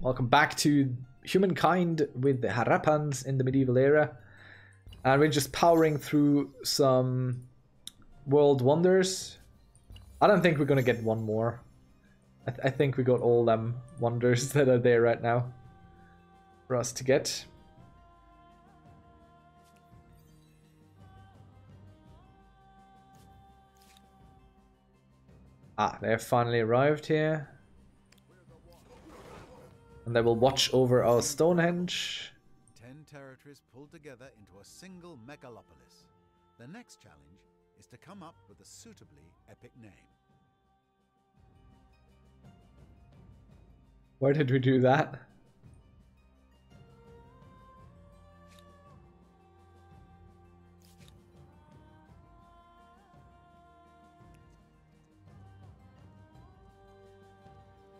Welcome back to Humankind with the Harappans in the medieval era. And we're just powering through some world wonders. I don't think we're going to get one more. I think we got all them wonders that are there right now for us to get. Ah, they have finally arrived here. And they will watch over our Stonehenge. 10 territories pulled together into a single megalopolis. The next challenge is to come up with a suitably epic name. Why did we do that?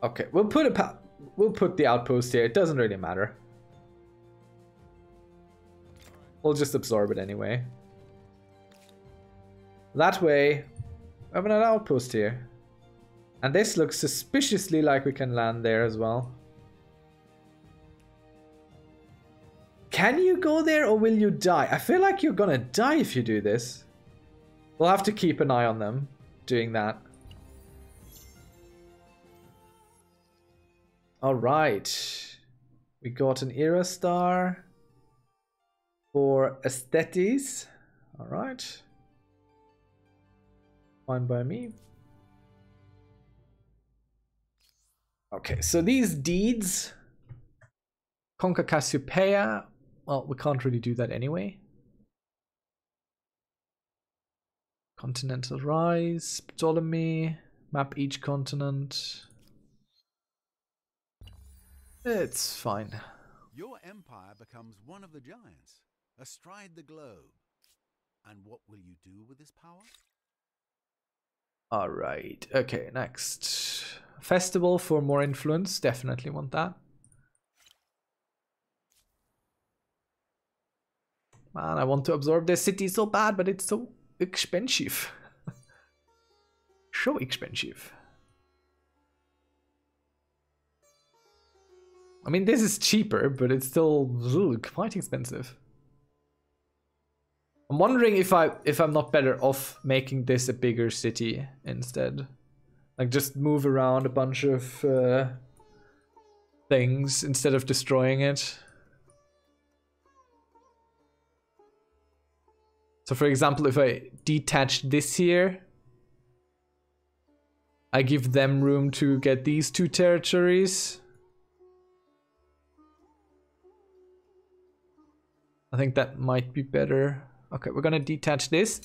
Okay, we'll put the outpost here. It doesn't really matter. We'll just absorb it anyway. That way, we have an outpost here. And this looks suspiciously like we can land there as well. Can you go there or will you die? I feel like you're gonna die if you do this. We'll have to keep an eye on them doing that. Alright, we got an Era Star for Aesthetes. Alright, fine by me. Okay, so these deeds, conquer Cassiopeia, well, we can't really do that anyway. Continental Rise, Ptolemy, map each continent. It's fine. Your empire becomes one of the giants, astride the globe. And what will you do with this power? All right. Okay, next. Festival for more influence. Definitely want that. Man, I want to absorb this city so bad, but it's so expensive. So expensive. I mean, this is cheaper, but it's still quite expensive. I'm wondering if I'm not better off making this a bigger city instead. Like, just move around a bunch of things instead of destroying it. So, for example, if I detach this here, I give them room to get these two territories. I think that might be better. Okay, we're gonna detach this.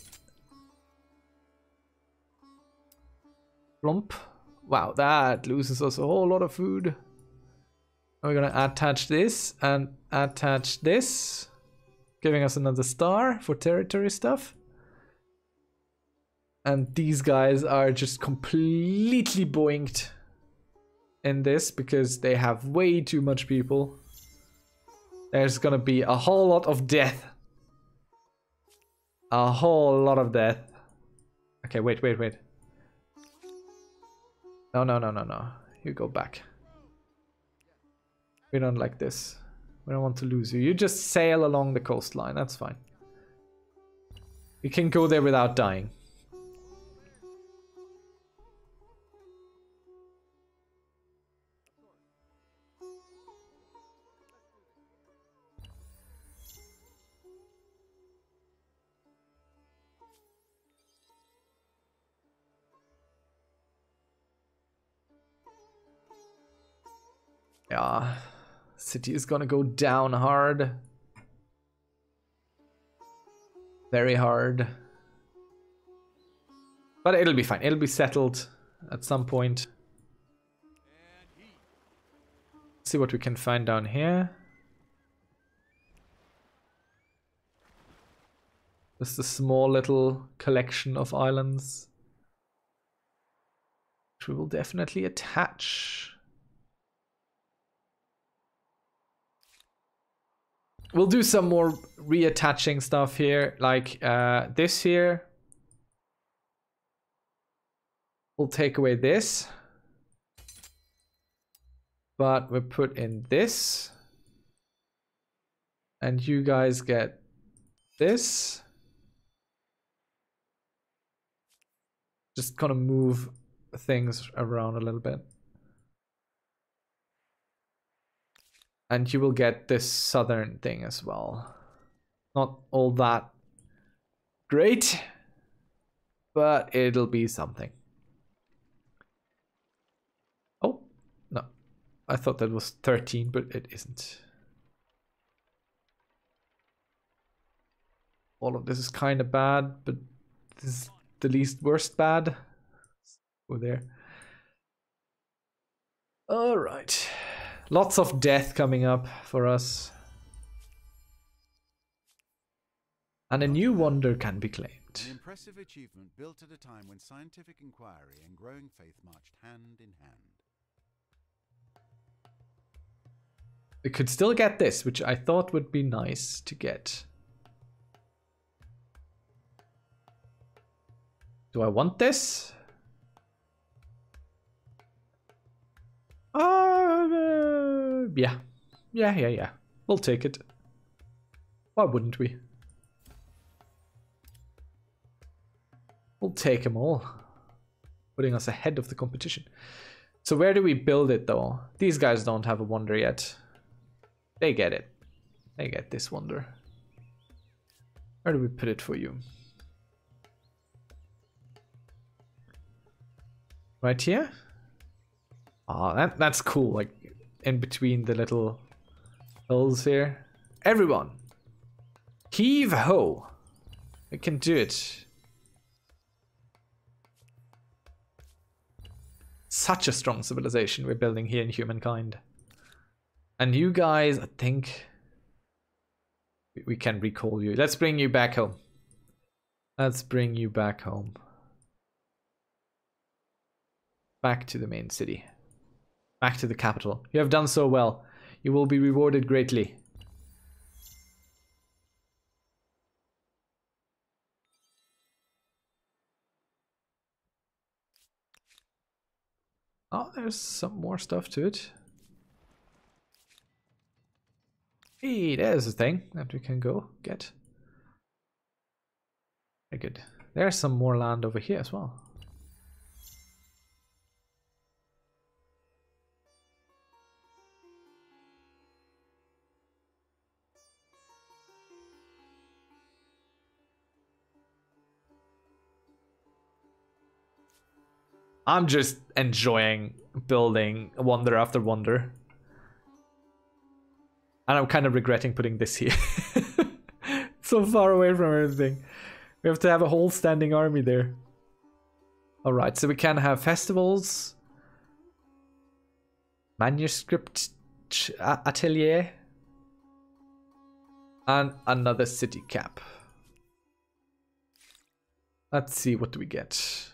Plump. Wow, that loses us a whole lot of food. And we're gonna attach this and attach this. Giving us another star for territory stuff. And these guys are just completely boinked in this because they have way too much people. There's gonna be a whole lot of death. A whole lot of death. Okay, wait. No. You go back. We don't like this. We don't want to lose you. You just sail along the coastline. That's fine. You can go there without dying. Yeah, city is gonna go down hard. Very hard. But it'll be fine. It'll be settled at some point. Let's see what we can find down here. Just a small little collection of islands, which we will definitely attach. We'll do some more reattaching stuff here, like this here. We'll take away this. But we put in this. And you guys get this. Just kind of move things around a little bit. And you will get this southern thing as well. Not all that great, but it'll be something. Oh, no. I thought that was 13, but it isn't. All of this is kind of bad, but this is the least worst bad. Go there. All right. Lots of death coming up for us. And a new wonder can be claimed. An impressive achievement built at a time when scientific inquiry and growing faith marched hand in hand. We could still get this, which I thought would be nice to get. Do I want this? Yeah. Yeah. We'll take it. Why wouldn't we? We'll take them all, putting us ahead of the competition. So where do we build it though? These guys don't have a wonder yet. They get it. They get this wonder. Where do we put it for you? Right here? Oh, that's cool, like in between the little hills here. Everyone, heave ho! We can do it. Such a strong civilization we're building here in Humankind. And you guys, I think we can recall you. Let's bring you back home. Let's bring you back home. Back to the main city. Back to the capital. You have done so well. You will be rewarded greatly. Oh, there's some more stuff to it. Hey, there's a thing that we can go get. Very good. There's some more land over here as well. I'm just enjoying building wonder after wonder. And I'm kind of regretting putting this here. So far away from everything. We have to have a whole standing army there. Alright, so we can have festivals. Manuscript atelier. And another city cap. Let's see, what do we get?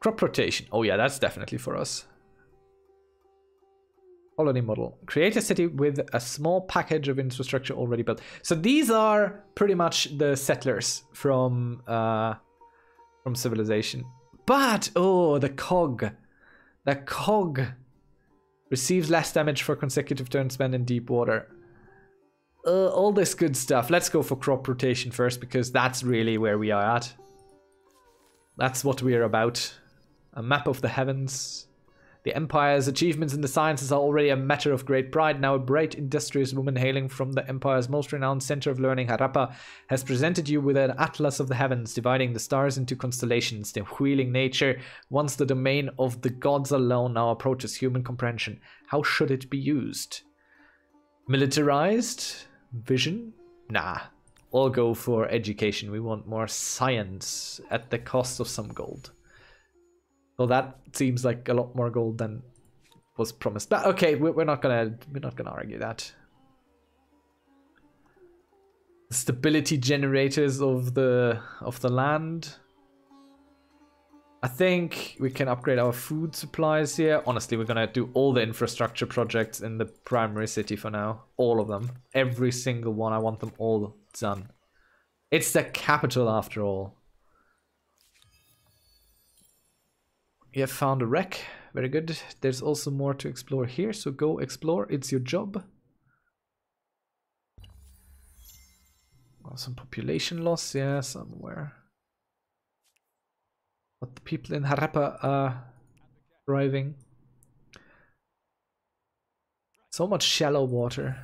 Crop rotation. Oh yeah, that's definitely for us. Colony model. Create a city with a small package of infrastructure already built. So these are pretty much the settlers from civilization. But, oh, the cog. The cog receives less damage for consecutive turns spent in deep water. All this good stuff. Let's go for crop rotation first, because that's really where we are at. That's what we're about. A map of the heavens. The Empire's achievements in the sciences are already a matter of great pride. Now a bright, industrious woman hailing from the Empire's most renowned center of learning, Harappa, has presented you with an atlas of the heavens, dividing the stars into constellations. The wheeling nature, once the domain of the gods alone, now approaches human comprehension. How should it be used? Militarized? Vision? Nah. We'll go for education. We want more science at the cost of some gold. Well, that seems like a lot more gold than was promised. But okay, we're not gonna argue that. Stability generators of the land. I think we can upgrade our food supplies here. Honestly, we're gonna do all the infrastructure projects in the primary city for now. All of them. Every single one. I want them all done. It's the capital after all. You have found a wreck. Very good. There's also more to explore here, so go explore. It's your job. Oh, some population loss, yeah, somewhere. But the people in Harappa are thriving. So much shallow water.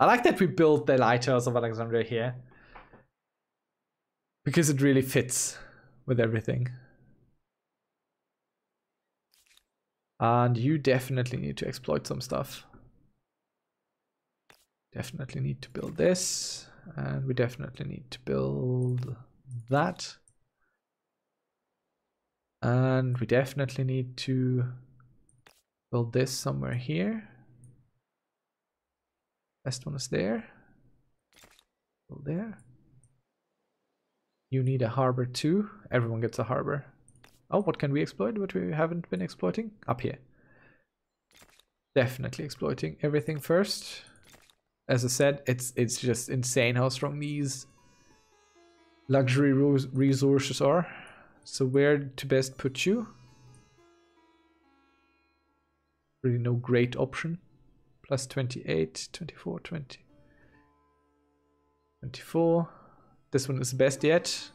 I like that we built the lighthouse of Alexandria here, because it really fits with everything. And you definitely need to exploit some stuff. Definitely need to build this, and we definitely need to build that. And we definitely need to build this somewhere here. Best one is there. Build there. You need a harbor too. Everyone gets a harbor. Oh, what can we exploit? What we haven't been exploiting? Up here. Definitely exploiting everything first. As I said, it's just insane how strong these luxury resources are. So where to best put you? Really no great option. Plus 28, 24, 20. 24. This one is the best yet.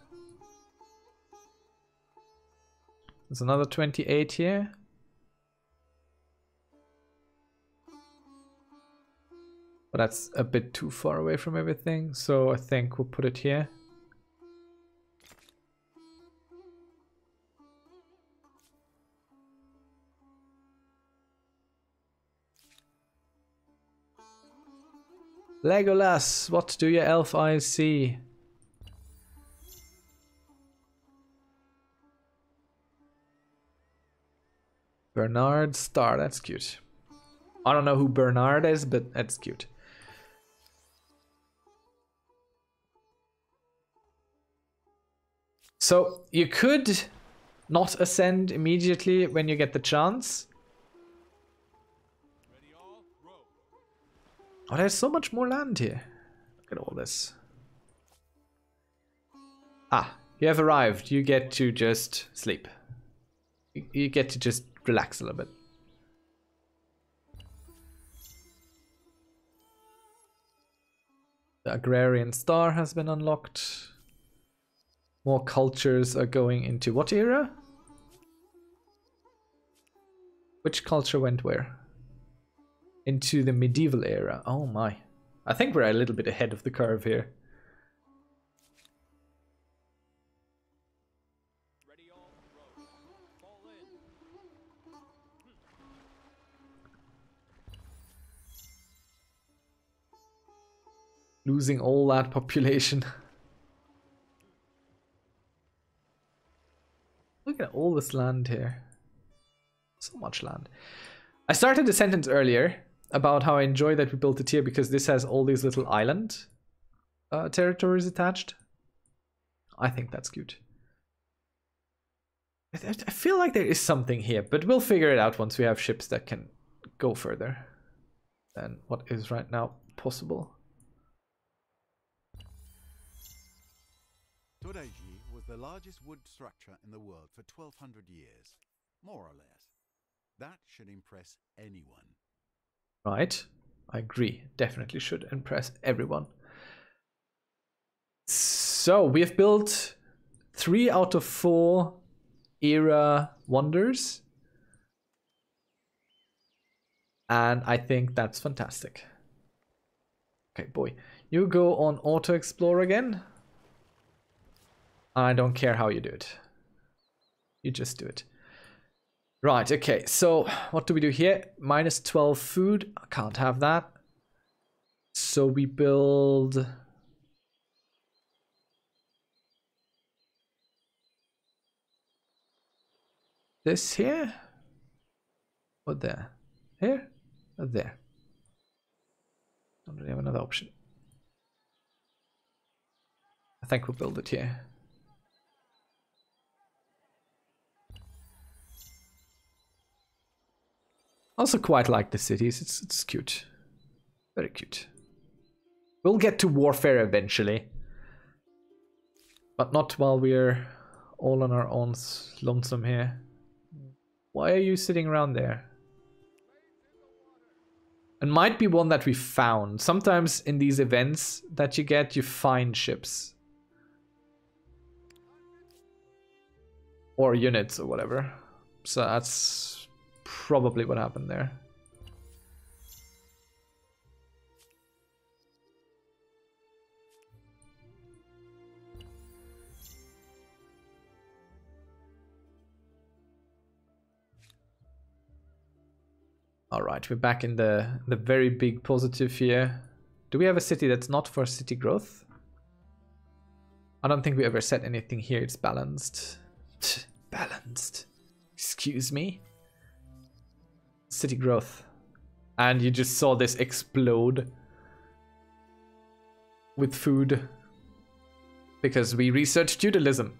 There's another 28 here. But that's a bit too far away from everything, so I think we'll put it here. Legolas, what do your elf eyes see? Bernard Star, that's cute. I don't know who Bernard is, but that's cute. So you could not ascend immediately when you get the chance. Oh, there's so much more land here. Look at all this. Ah, you have arrived. You get to just sleep. You get to just relax a little bit. The Agrarian Star has been unlocked. More cultures are going into what era? Which culture went where? Into the medieval era. Oh my. I think we're a little bit ahead of the curve here. Losing all that population. Look at all this land here. So much land. I started a sentence earlier about how I enjoy that we built it here because this has all these little island territories attached. I think that's cute. I feel like there is something here, but we'll figure it out once we have ships that can go further than what is right now possible. Todaiji was the largest wood structure in the world for 1200 years, more or less. That should impress anyone. Right, I agree. Definitely should impress everyone. So we have built 3 out of 4 era wonders. And I think that's fantastic. Okay, boy. You go on auto-explore again. I don't care how you do it. You just do it. Right, okay, so what do we do here? Minus 12 food. I can't have that. So we build... this here? Or there? Here? Or there? Don't really have another option. I think we'll build it here. Also quite like the cities, it's cute. Very cute. We'll get to warfare eventually. But not while we're all on our own lonesome here. Why are you sitting around there? It might be one that we found. Sometimes in these events that you get, you find ships. Or units or whatever. So that's probably what happened there. Alright, we're back in the very big positive here. Do we have a city that's not for city growth? I don't think we ever said anything here. It's balanced. Balanced. Excuse me? City growth. And you just saw this explode with food. Because we researched feudalism.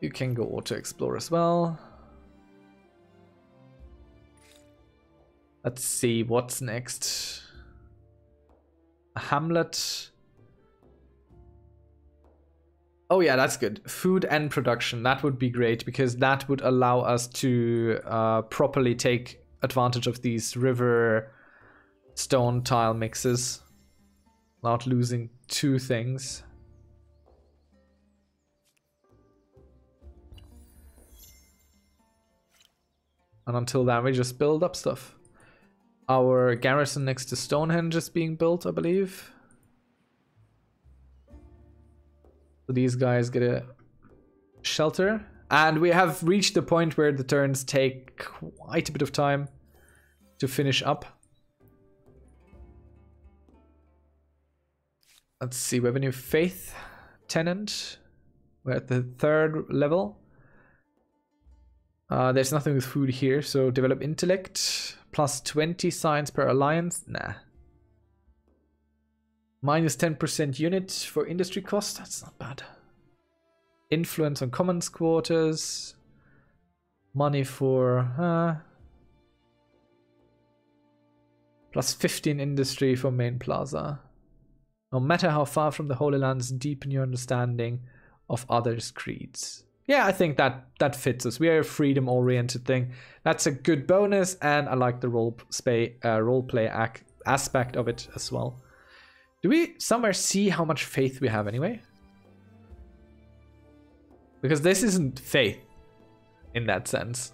You can go auto-explore as well. Let's see what's next. A hamlet. Oh yeah, that's good. Food and production. That would be great because that would allow us to properly take advantage of these river stone tile mixes. Not losing two things. And until then, we just build up stuff. Our garrison next to Stonehenge is being built, I believe. So these guys get a shelter. And we have reached the point where the turns take quite a bit of time to finish up. Let's see, we have a new faith tenant. We're at the third level. There's nothing with food here, so develop intellect. Plus 20 science per alliance. Nah. Minus 10% unit for industry cost. That's not bad. Influence on commons quarters. Money for... plus 15 industry for main plaza. No matter how far from the Holy Lands, deepen your understanding of others' creeds. Yeah, I think that fits us. We are a freedom-oriented thing. That's a good bonus, and I like the role play aspect of it as well. Do we somewhere see how much faith we have anyway? Because this isn't faith in that sense.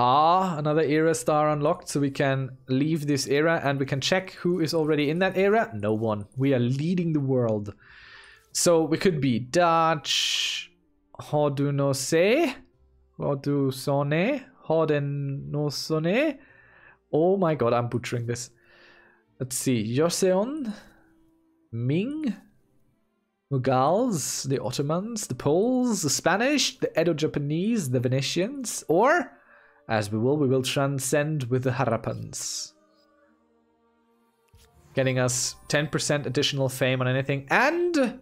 Ah, another era star unlocked, so we can leave this era and we can check who is already in that era. No one. We are leading the world. So we could be Dutch, Hodunose, Hodusone, Hodenosone. Oh my god, I'm butchering this. Let's see. Joseon, Ming, Mughals, the Ottomans, the Poles, the Spanish, the Edo-Japanese, the Venetians, or... As we will transcend with the Harappans. Getting us 10% additional fame on anything. And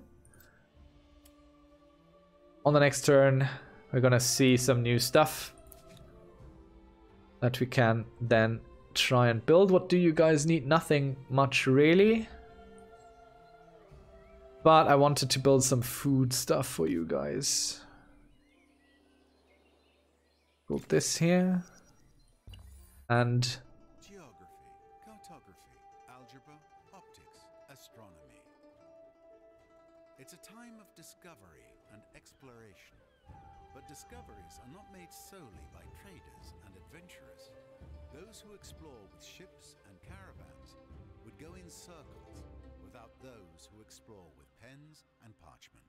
on the next turn, we're gonna see some new stuff that we can then try and build. What do you guys need? Nothing much really. But I wanted to build some food stuff for you guys. Put this here, and geography, cartography, algebra, optics, astronomy. It's a time of discovery and exploration, but discoveries are not made solely by traders and adventurers. Those who explore with ships and caravans would go in circles without those who explore with pens and parchment.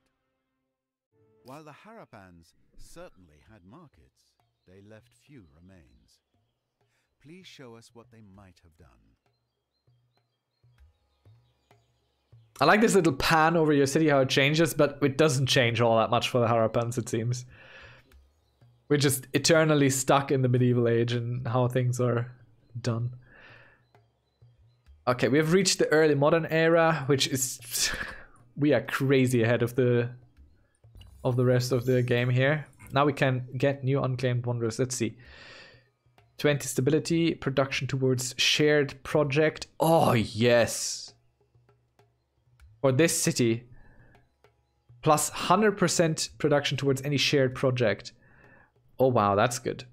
While the Harappans certainly had markets, they left few remains. Please show us what they might have done. I like this little pan over your city, how it changes, but it doesn't change all that much for the Harappans, it seems. We're just eternally stuck in the medieval age and how things are done. Okay, we have reached the early modern era, which is... we are crazy ahead of the rest of the game here. Now we can get new unclaimed wanderers. Let's see. 20 stability, production towards shared project. Oh, yes. Or this city. Plus 100% production towards any shared project. Oh, wow, that's good.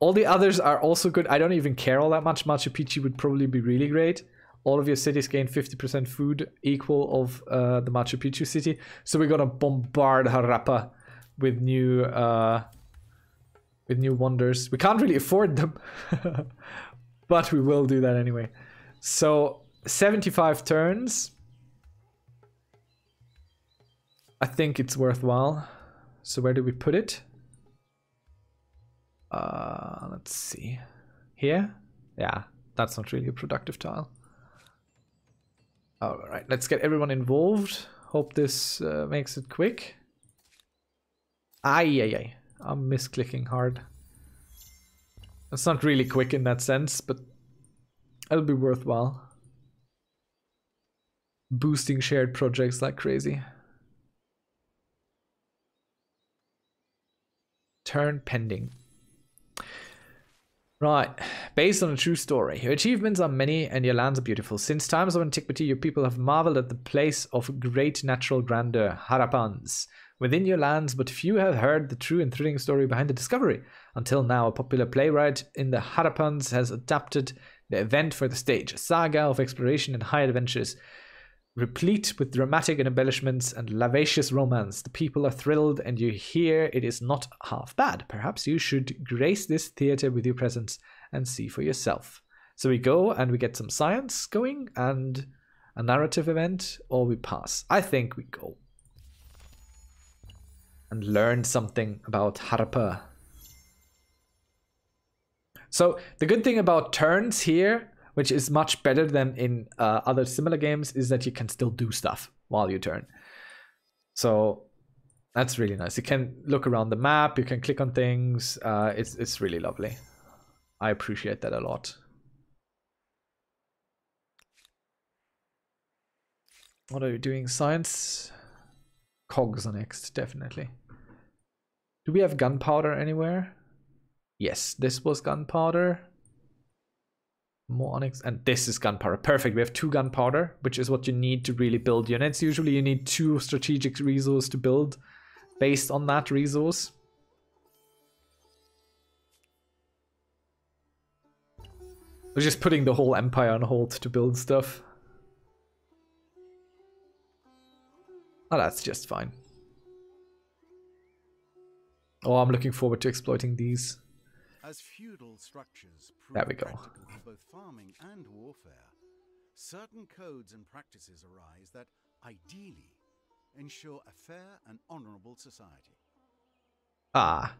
All the others are also good. I don't even care all that much. Machu Picchu would probably be really great. All of your cities gain 50% food equal of the Machu Picchu city. So we're gonna bombard Harappa with new wonders. We can't really afford them, but we will do that anyway. So 75 turns. I think it's worthwhile. So where do we put it? Let's see. Here? Yeah, that's not really a productive tile. Alright, let's get everyone involved. Hope this makes it quick. Ay, ay, ay. I'm misclicking hard. It's not really quick in that sense, but it'll be worthwhile. Boosting shared projects like crazy. Turn pending. Right, based on a true story. Your achievements are many and your lands are beautiful. Since times of antiquity, your people have marveled at the place of great natural grandeur, Harappans. Within your lands, but few have heard the true and thrilling story behind the discovery. Until now, a popular playwright in the Harappans has adapted the event for the stage, a saga of exploration and high adventures. Replete with dramatic embellishments and lavish romance, the people are thrilled, and you hear it is not half bad. Perhaps you should grace this theater with your presence and see for yourself. So we go and we get some science going and a narrative event, or we pass. I think we go. And learn something about Harappa. So the good thing about turns here, which is much better than in other similar games, is that you can still do stuff while you turn. So that's really nice. You can look around the map, you can click on things. It's really lovely. I appreciate that a lot. What are you doing? Science? Cogs are next, definitely. Do we have gunpowder anywhere? Yes, this was gunpowder. More onyx, and this is gunpowder. Perfect, we have two gunpowder, which is what you need to really build units. Usually you need two strategic resources to build based on that resource. We're just putting the whole empire on hold to build stuff. Oh, that's just fine. Oh, I'm looking forward to exploiting these. As feudal structures prove there we go. Practical for both farming and warfare, certain codes and practices arise that, ideally, ensure a fair and honorable society. Ah.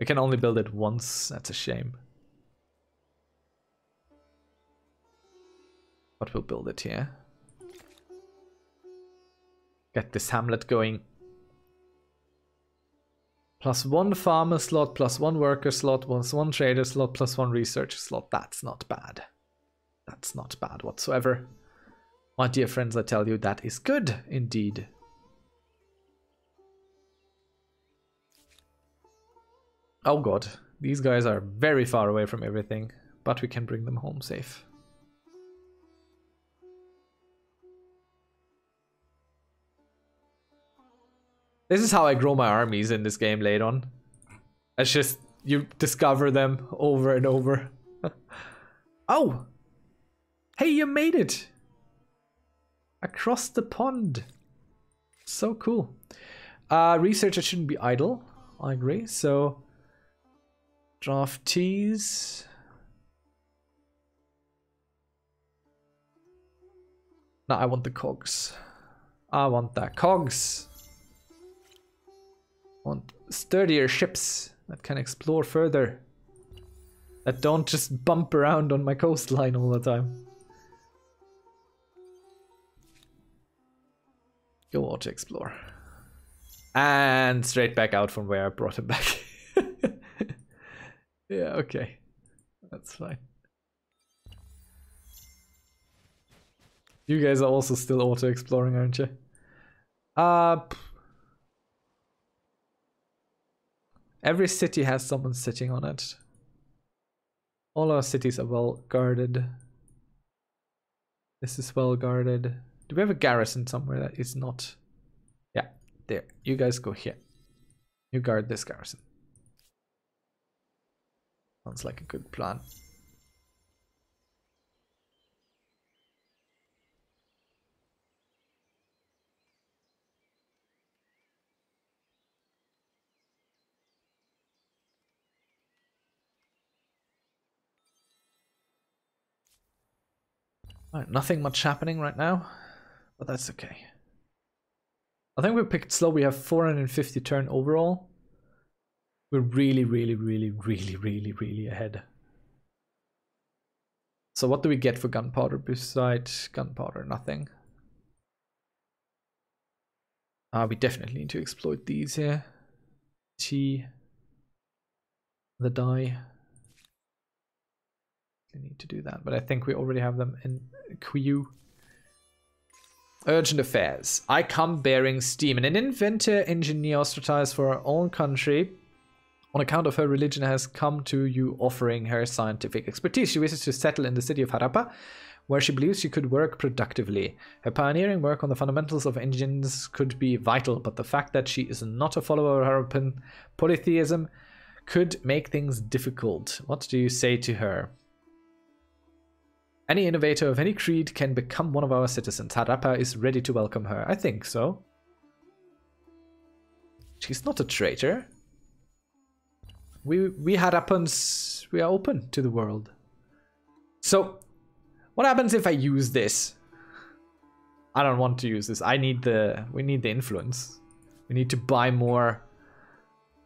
We can only build it once. That's a shame. But we'll build it here. Get this hamlet going. Plus one farmer slot, plus one worker slot, plus one trader slot, plus one researcher slot. That's not bad. That's not bad whatsoever. My dear friends, I tell you, that is good indeed. Oh god, these guys are very far away from everything, but we can bring them home safe. This is how I grow my armies in this game later on. It's just, you discover them over and over. Oh! Hey, you made it! Across the pond. So cool. Researchers shouldn't be idle. I agree. So, draftees. No, I want the cogs. I want that. Cogs! Want sturdier ships that can explore further. That don't just bump around on my coastline all the time. Go out to explore. And straight back out from where I brought it back. Yeah, okay. That's fine. You guys are also still auto-exploring, aren't you? Every city has someone sitting on it. All our cities are well guarded. This is well guarded. Do we have a garrison somewhere that is not? Yeah, there. You guys go here. You guard this garrison. Sounds like a good plan. Right, nothing much happening right now, but that's okay. I think we picked slow. We have 450 turn overall. We're really ahead. So what do we get for gunpowder besides gunpowder? Nothing. We definitely need to exploit these here. Tea. The dye. We need to do that, but I think we already have them in queue. Urgent affairs. I come bearing steam, and an inventor engineer ostracized for our own country on account of her religion has come to you offering her scientific expertise. She wishes to settle in the city of Harappa, where she believes she could work productively. Her pioneering work on the fundamentals of engines could be vital, but the fact that she is not a follower of Harappan polytheism could make things difficult. What do you say to her? Any innovator of any creed can become one of our citizens. Harappa is ready to welcome her. I think so. She's not a traitor. We Harappans, we are open to the world. So, what happens if I use this? I don't want to use this. We need the influence. We need to buy more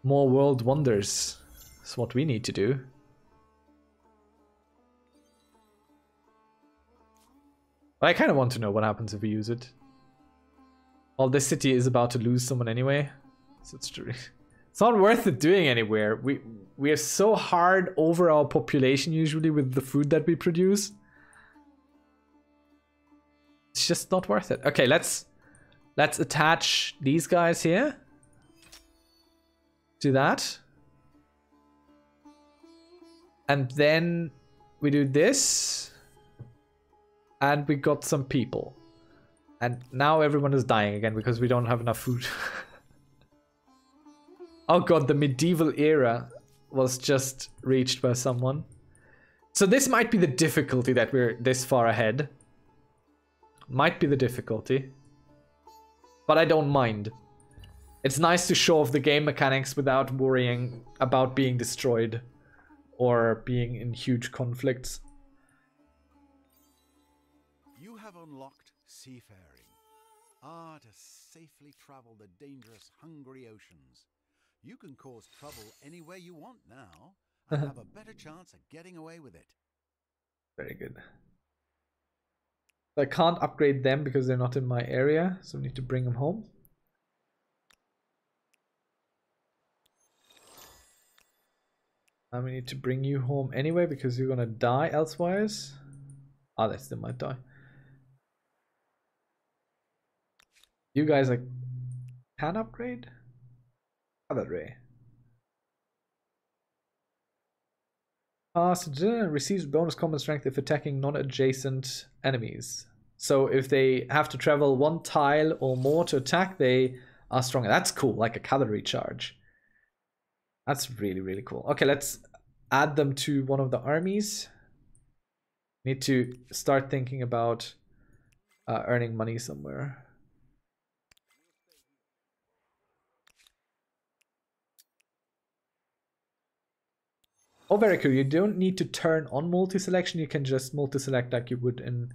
world wonders. That's what we need to do. I kind of want to know what happens if we use it. Well, this city is about to lose someone anyway, so it's true. It's not worth it doing anywhere. We are so hard over our population usually with the food that we produce. It's just not worth it. Okay, let's attach these guys here. Do that. And then we do this. And we got some people. And now everyone is dying again because we don't have enough food. Oh god, the medieval era was just reached by someone. So this might be the difficulty that we're this far ahead. Might be the difficulty. But I don't mind. It's nice to show off the game mechanics without worrying about being destroyed or being in huge conflicts. Unlocked seafaring. Ah, to safely travel the dangerous, hungry oceans. You can cause trouble anywhere you want now and have a better chance of getting away with it. Very good. I can't upgrade them because they're not in my area, so I need to bring them home. And we need to bring you home anyway because you're gonna die elsewise. Ah, they still might die. You guys like can upgrade? Other way. Receives bonus combat strength if attacking non-adjacent enemies. So if they have to travel one tile or more to attack, they are stronger. That's cool, like a cavalry charge. That's really cool. Okay, let's add them to one of the armies. Need to start thinking about earning money somewhere. Oh, very cool. You don't need to turn on multi-selection. You can just multi-select like you would in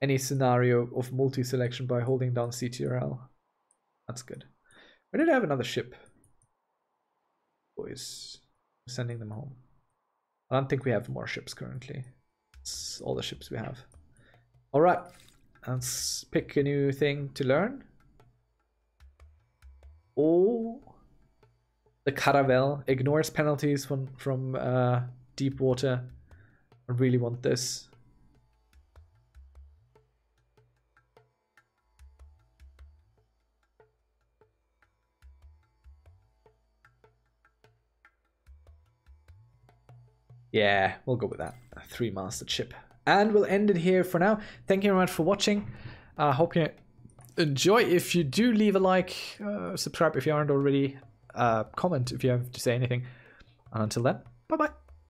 any scenario of multi-selection by holding down CTRL. That's good. Where did I have another ship? Boys. Sending them home. I don't think we have more ships currently. It's all the ships we have. Alright. Let's pick a new thing to learn. Oh... The Caravelle ignores penalties from deep water. I really want this. Yeah, we'll go with that. Three mastership. And we'll end it here for now. Thank you very much for watching. I hope you enjoy. If you do, leave a like, subscribe if you aren't already, comment if you have to say anything. And until then, bye-bye.